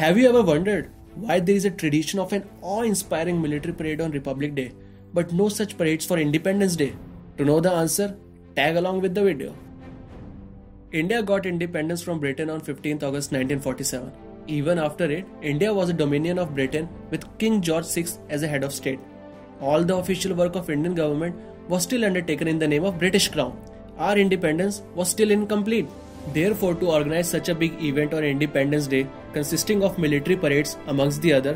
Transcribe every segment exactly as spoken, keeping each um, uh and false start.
Have you ever wondered why there is a tradition of an awe-inspiring military parade on Republic Day, but no such parades for Independence Day? To know the answer, tag along with the video. India got independence from Britain on fifteenth August nineteen forty-seven. Even after it, India was a dominion of Britain with King George the sixth as a head of state. All the official work of Indian government was still undertaken in the name of British Crown. Our independence was still incomplete. Therefore, to organize such a big event on Independence Day, consisting of military parades amongst the other,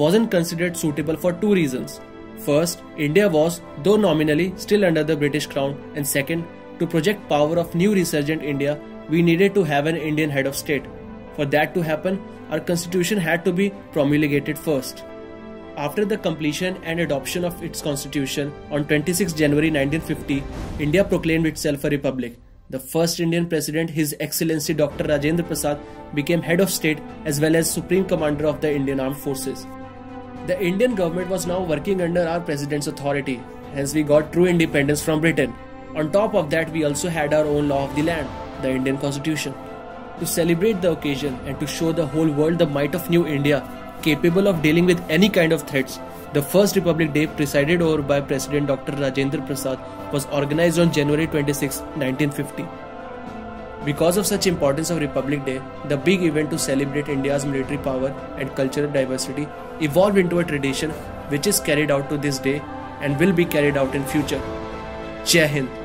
wasn't considered suitable for two reasons. First, India was, though nominally, still under the British Crown, and second, to project power of new resurgent India, we needed to have an Indian head of state. For that to happen, our constitution had to be promulgated first. After the completion and adoption of its constitution on twenty-sixth January nineteen fifty, India proclaimed itself a republic. The first Indian president, His Excellency Doctor Rajendra Prasad, became head of state as well as supreme commander of the Indian Armed Forces. The Indian government was now working under our president's authority, hence we got true independence from Britain. On top of that, we also had our own law of the land, the Indian Constitution. To celebrate the occasion and to show the whole world the might of new India, capable of dealing with any kind of threats, the first Republic Day, presided over by President Doctor Rajendra Prasad, was organized on January twenty-sixth nineteen fifty. Because of such importance of Republic Day, the big event to celebrate India's military power and cultural diversity evolved into a tradition which is carried out to this day and will be carried out in future. Jai Hind.